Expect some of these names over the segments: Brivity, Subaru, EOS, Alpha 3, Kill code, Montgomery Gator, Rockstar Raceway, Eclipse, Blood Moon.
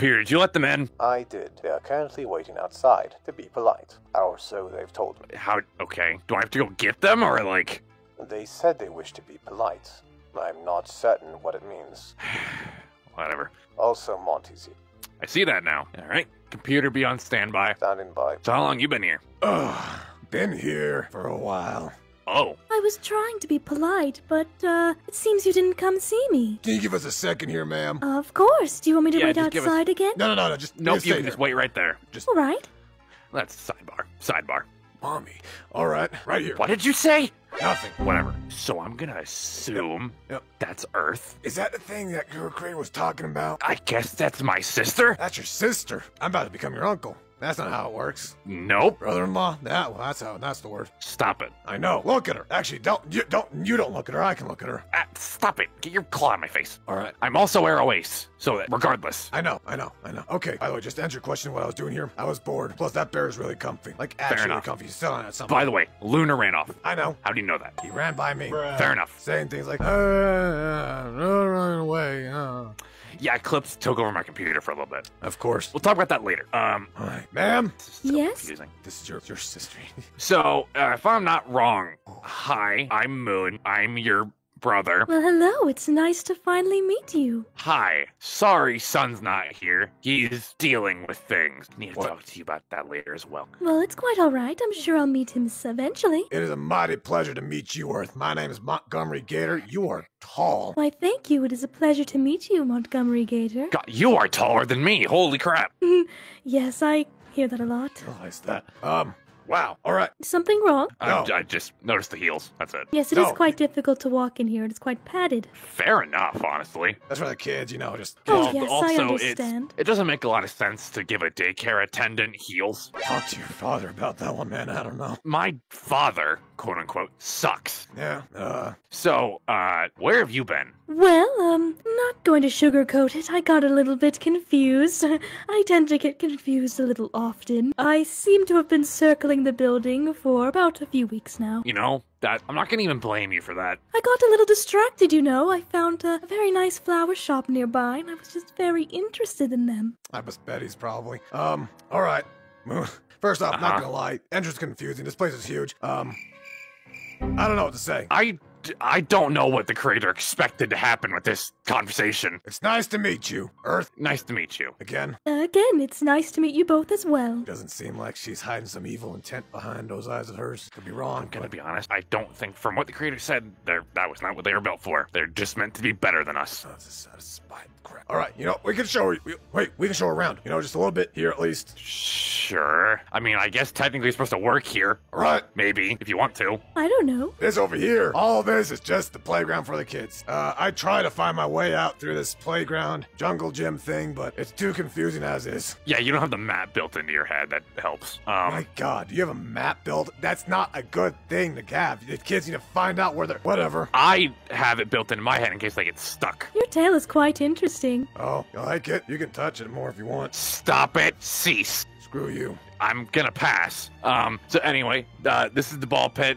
appeared. You let them in? I did. They are currently waiting outside, to be polite. Or so they've told me. How? Okay. Do I have to go get them, or like? They said they wish to be polite. I'm not certain what it means. Whatever. Also, Monty's here. I see that now. All right. Computer be on standby. Standing by. So how long you been here? Ugh. Been here for a while. Oh. I was trying to be polite, but, it seems you didn't come see me. Can you give us a second here, ma'am? Of course. Do you want me to wait outside again? No. Just wait right there. All right. That's sidebar. Sidebar. Mommy. All right. Right here. What did you say? Nothing. Whatever. So I'm gonna assume that's Earth. Is that the thing that your crane was talking about? I guess that's my sister. That's your sister. I'm about to become your uncle. That's not how it works. Nope. Brother-in-law? Yeah, well, that's the word. Stop it. I know. Look at her. Actually, you don't look at her. I can look at her. Stop it. Get your claw in my face. All right. I'm also Aero Ace, so that regardless. I know. Okay. By the way, just to answer your question what I was doing here, I was bored. Plus, that bear is really comfy. Like, actually comfy. He's selling at something. By the way, Luna ran off. I know. How do you know that? He ran by me. Bruh. Fair enough. Saying things like, run away, Yeah, Eclipse took over my computer for a little bit. Of course. We'll talk about that later. All right. Ma'am? Yes? Confusing. This is your sister. So, if I'm not wrong, hi, I'm Moon. I'm your brother. Well, hello. It's nice to finally meet you. Hi. Sorry Son's not here. He's dealing with things. I need to talk to you about that later as well. Well, it's quite all right. I'm sure I'll meet him eventually. It is a mighty pleasure to meet you, Earth. My name is Montgomery Gator. You are tall. Why, thank you. It is a pleasure to meet you, Montgomery Gator. God, you are taller than me. Holy crap. Yes, I hear that a lot. I realize that. Wow. All right. Something wrong? I just noticed the heels. That's it. Yes, it is quite difficult to walk in here. It's quite padded. Fair enough, honestly. That's for the kids, you know, just... Oh, yes, also, I understand. It doesn't make a lot of sense to give a daycare attendant heels. Talk to your father about that one, man. I don't know. My father, quote-unquote, sucks. Yeah, So, where have you been? Well, not going to sugarcoat it. I got a little bit confused. I tend to get confused a little often. I seem to have been circling the building for about a few weeks now. You know, that I'm not gonna even blame you for that. I got a little distracted, you know. I found a very nice flower shop nearby, and I was just very interested in them. I was Betty's probably. All right. First off, not gonna lie, entrance confusing. This place is huge. I don't know what to say. I don't know what the creator expected to happen with this conversation. It's nice to meet you, Earth. Nice to meet you. Again? Again, it's nice to meet you both as well. Doesn't seem like she's hiding some evil intent behind those eyes of hers. Could be wrong, I'm gonna be honest. I don't think, from what the creator said, that was not what they were built for. They're just meant to be better than us. Oh, this is out of spite. Crap. All right, you know, we can show her. We can show her around. You know, just a little bit here at least. Sure. I mean, I guess technically it's supposed to work here. All right. Maybe, if you want to. I don't know. It's over here. All this is just the playground for the kids. I try to find my way out through this playground jungle gym thing, but it's too confusing as is. Yeah, you don't have the map built into your head. That helps. My God, you have a map built? That's not a good thing to have. The kids need to find out where they're... Whatever. I have it built into my head in case they get stuck. Your tail is quite interesting. Oh, you like it? You can touch it more if you want. Stop it. Cease. Screw you. I'm gonna pass. So anyway, this is the ball pit.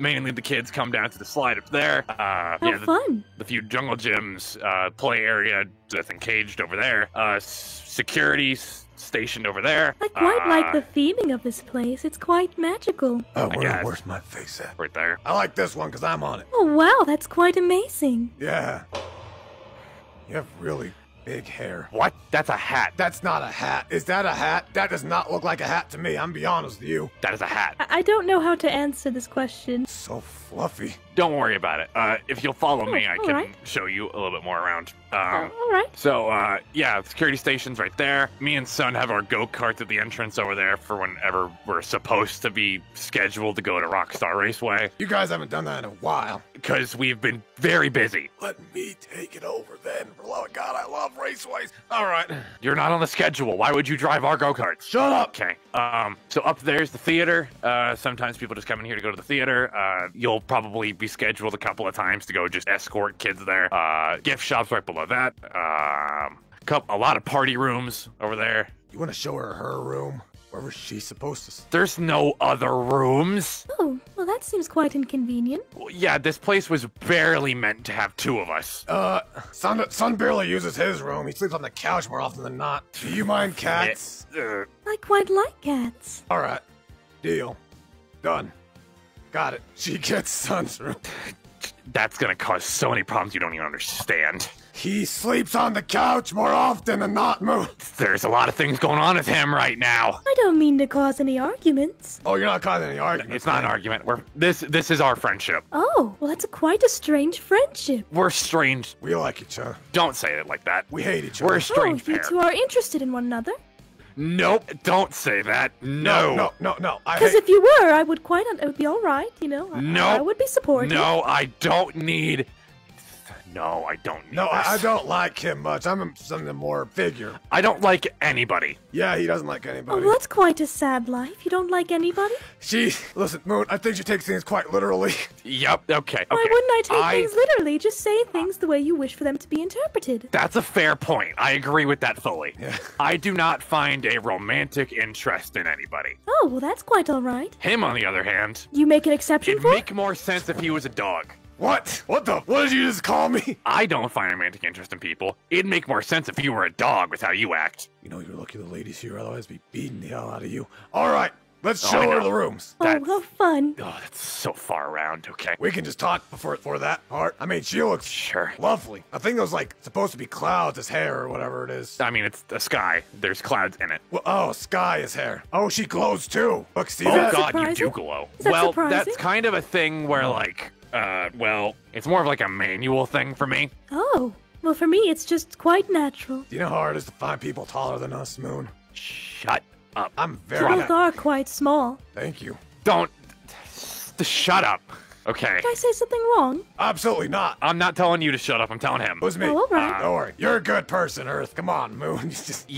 Mainly the kids come down to the slide up there. How fun. The few jungle gyms, play area that's encaged over there. Security stationed over there. I quite like the theming of this place. It's quite magical. Oh, where's my face at? Right there. I like this one because I'm on it. Oh, wow. That's quite amazing. Yeah. You have really... big hair. What? That's a hat. That's not a hat. Is that a hat? That does not look like a hat to me. I'm be honest with you. That is a hat. I don't know how to answer this question. So fluffy. Don't worry about it. If you'll follow me, I can show you a little bit more around. All right. So, yeah, security station's right there. Me and Son have our go-karts at the entrance over there for whenever we're supposed to be scheduled to go to Rockstar Raceway. You guys haven't done that in a while. Because we've been very busy. Let me take it over then. For love of God, I love raceways. All right. You're not on the schedule. Why would you drive our go-karts? Shut up. Okay. So up there's the theater. Sometimes people just come in here to go to the theater. You'll probably be scheduled a couple of times to go just escort kids there. Gift shops right below that. A lot of party rooms over there. You want to show her room? Where was she supposed to stay? There's no other rooms. Oh, well that seems quite inconvenient. Well, yeah, this place was barely meant to have two of us. Son barely uses his room. He sleeps on the couch more often than not. Do you mind cats? I quite like cats. All right, deal. Done. Got it. She gets Son's room. That's gonna cause so many problems you don't even understand. He sleeps on the couch more often than not, Moon. There's a lot of things going on with him right now. I don't mean to cause any arguments. Oh, you're not causing any arguments. It's not an argument. This is our friendship. Oh, well, that's quite a strange friendship. We're strange. We like each other. Don't say it like that. We hate each other. We're a strange pair. You two are interested in one another. Nope, don't say that. No. No. Because if you were, I would quite, it would be all right, you know. No. I would be supportive. No, I don't need. No, I don't need. No, this. I don't like him much. I'm something more figure. I don't like anybody. Yeah, he doesn't like anybody. Oh, well, that's quite a sad life. You don't like anybody? Listen, Moon, I think she takes things quite literally. Yep, okay. Why wouldn't I take things literally? Just say things the way you wish for them to be interpreted. That's a fair point. I agree with that fully. Yeah. I do not find a romantic interest in anybody. Oh, well, that's quite all right. Him, on the other hand. You make an exception for? It'd make more sense if he was a dog. What? What did you just call me? I don't find romantic interest in people. It'd make more sense if you were a dog with how you act. You know you're lucky the ladies here, otherwise be beating the hell out of you. All right, let's show her the rooms. Oh, how fun. Oh, that's so far around, okay. We can just talk before that part. I mean, she looks lovely. I think it was like supposed to be clouds as hair or whatever it is. I mean, it's the sky. There's clouds in it. Well, oh, sky is hair. Oh, she glows too. Look, see that? Oh God, you do glow. Well, that's kind of a thing where like, well, it's more of like a manual thing for me. Oh, well for me it's just quite natural. Do you know how hard it is to find people taller than us, Moon? Shut up. I'm very- You are quite small. Thank you. Don't- Shut up. Okay. Did I say something wrong? Absolutely not. I'm not telling you to shut up, I'm telling him. It was me. Oh, all right. Don't worry. You're a good person, Earth. Come on, Moon. Thank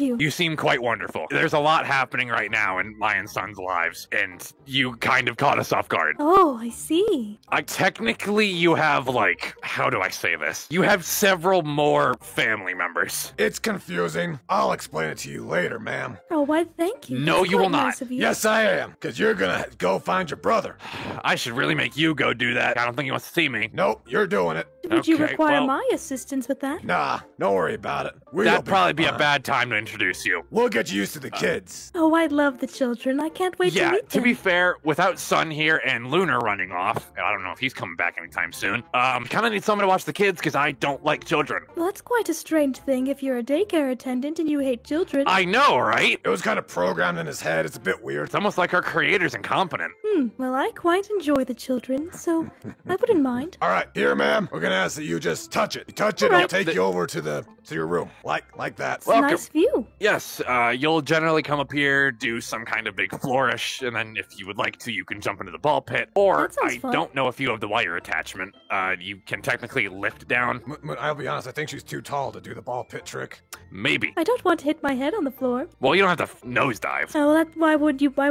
you. You seem quite wonderful. There's a lot happening right now in my and Son's lives, and you kind of caught us off guard. Oh, I see. Technically, you have, like, how do I say this? You have several more family members. It's confusing. I'll explain it to you later, ma'am. Oh, why, thank you. No, you will not. Yes, I am, because you're going to go find your brother. I should really make you go do that. I don't think he wants to see me. Nope, you're doing it. Would you require my assistance with that? Nah, don't worry about it. That'd probably be a bad time to introduce you. We'll get you used to the kids. Oh, I love the children. I can't wait to meet them. To be fair, without Sun here and Lunar running off, I don't know if he's coming back anytime soon, kind of need someone to watch the kids because I don't like children. Well, that's quite a strange thing if you're a daycare attendant and you hate children. I know, right? It was kind of programmed in his head. It's a bit weird. It's almost like our creator's incompetent. Well, I quite enjoy the children, so I wouldn't mind. All right, here, ma'am. We're gonna ask that you just touch it. You touch it, I'll take you over to your room. Like that. It's a nice view. Yes, you'll generally come up here, do some kind of big flourish, and then if you would like to, you can jump into the ball pit. Or, I don't know if you have the wire attachment. You can technically lift down. I'll be honest, I think she's too tall to do the ball pit trick. Maybe. I don't want to hit my head on the floor. Well, you don't have to nosedive. Oh, why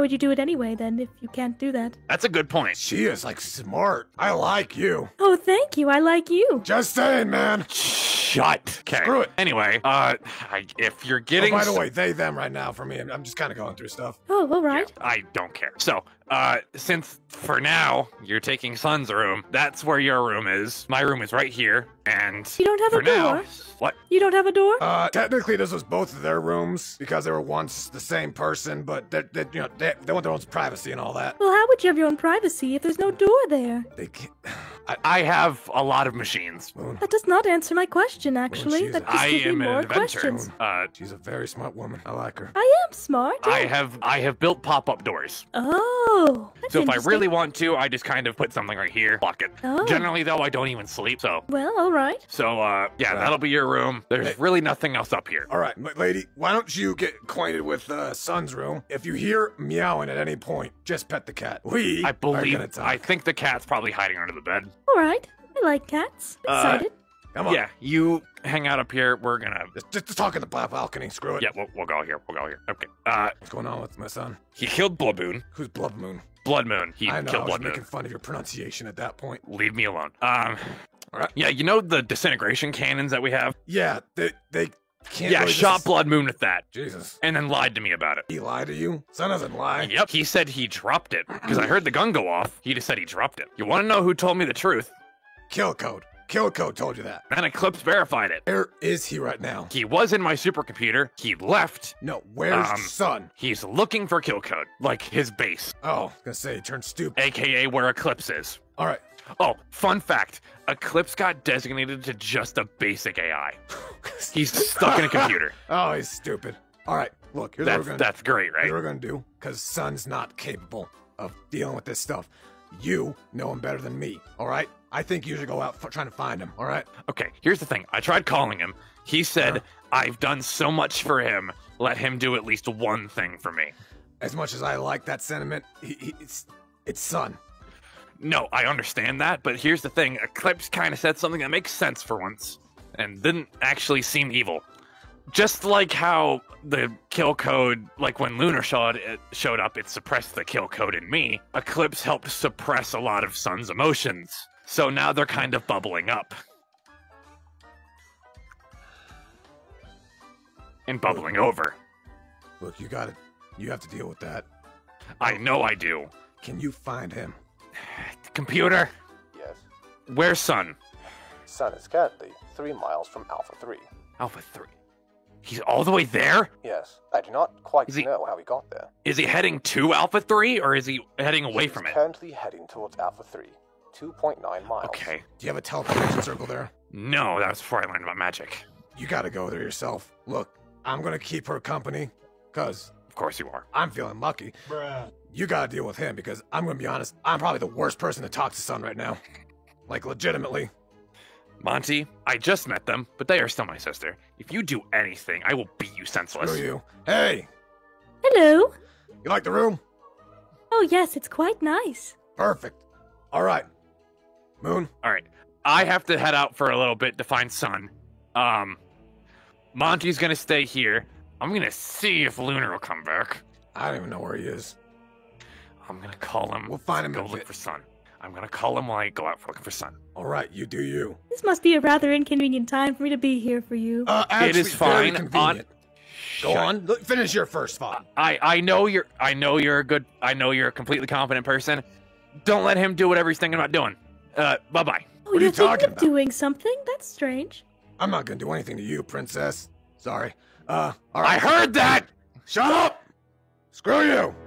would you do it anyway, then, if you can't do that? That's a good point. She is, like, smart. I like you. Oh, thank you. I like you. Just saying, man. Shut. Okay. Screw it. Anyway, if you're getting... Oh, by the way, they, them right now for me. I'm just kind of going through stuff. Oh, all right. Yeah, I don't care. So... since for now you're taking Son's room, that's where your room is. My room is right here, and you don't have a door. What? You don't have a door? Technically this was both of their rooms because they were once the same person, but they want their own privacy and all that. Well, how would you have your own privacy if there's no door there? They can't. I have a lot of machines. Moon. That does not answer my question, actually. Moon, that just gives me more questions. She's a very smart woman. I like her. I am smart. Yeah. I have built pop-up doors. Oh. So if I really want to, I just kind of put something right here, block it. Generally, though, I don't even sleep, so. Well, all right. So, yeah, that'll be your room. There's really nothing else up here. All right, lady, why don't you get acquainted with Son's room? If you hear meowing at any point, just pet the cat. I think the cat's probably hiding under the bed. All right, I like cats. Excited. Come on. Yeah, you hang out up here. We're gonna just talk in the balcony. Screw it. Yeah, we'll go here. We'll go here. Okay. What's going on with my son? He killed Blood Moon. Who's Blood Moon? Blood Moon. He killed Blood Moon. I was making fun of your pronunciation at that point. Leave me alone. All right. Yeah, you know the disintegration cannons that we have? Yeah, they Really shot Blood Moon with that. Jesus. And then lied to me about it. He lied to you? Son doesn't lie. Yep. He said he dropped it. Because I heard the gun go off. He just said he dropped it. You want to know who told me the truth? Kill code. Kill code told you that. And Eclipse verified it. Where is he right now? He was in my supercomputer. He left. No, where's the sun? He's looking for Kill code. Like, his base. Oh, I was gonna say, he turned stupid. AKA where Eclipse is. Alright. Oh, fun fact. Eclipse got designated to just a basic AI. He's stuck in a computer. Oh, he's stupid. Alright, look, here's what we're gonna do. That's great, right? Here's what we're gonna do, because Sun's not capable of dealing with this stuff. You know him better than me, alright? I think you should go out trying to find him, alright? Okay, here's the thing. I tried calling him. He said, I've done so much for him, let him do at least one thing for me. As much as I like that sentiment, it's Sun. No, I understand that, but here's the thing. Eclipse kind of said something that makes sense for once, and didn't actually seem evil. Just like how the kill code, like when Lunar showed up, it suppressed the kill code in me. Eclipse helped suppress a lot of Sun's emotions, so now they're kind of bubbling up. And bubbling over. Look, you got it. You have to deal with that. I know I do. Can you find him? Computer? Yes. Where's Sun? Sun is currently 3 miles from Alpha 3. Alpha 3? He's all the way there? Yes. I do not quite know how he got there. Is he heading to Alpha 3, or is he heading away from it? He's currently heading towards Alpha 3. 2.9 miles. Okay. Do you have a teleportation circle there? No, that was before I learned about magic. You gotta go there yourself. Look, I'm gonna keep her company, because... Of course you are. I'm feeling lucky. Bruh. You gotta deal with him, because I'm gonna be honest, I'm probably the worst person to talk to Sun right now. Like, legitimately. Monty, I just met them, but they are still my sister. If you do anything, I will beat you senseless. Screw you. Hey! Hello! You like the room? Oh yes, it's quite nice. Perfect. Alright. Moon? Alright. I have to head out for a little bit to find Sun. Monty's gonna stay here. I'm gonna see if Lunar will come back. I don't even know where he is. I'm gonna call him. We'll find him. Go look for Sun. I'm gonna call him while I go out looking for Sun. All right, you do you. This must be a rather inconvenient time for me to be here for you. It is fine. Go on. Finish your first thought. I know you're a completely competent person. Don't let him do whatever he's thinking about doing. Bye bye. Oh, what are you talking about? Doing something? That's strange. I'm not gonna do anything to you, princess. Sorry. All right. I heard that! Shut up! Screw you!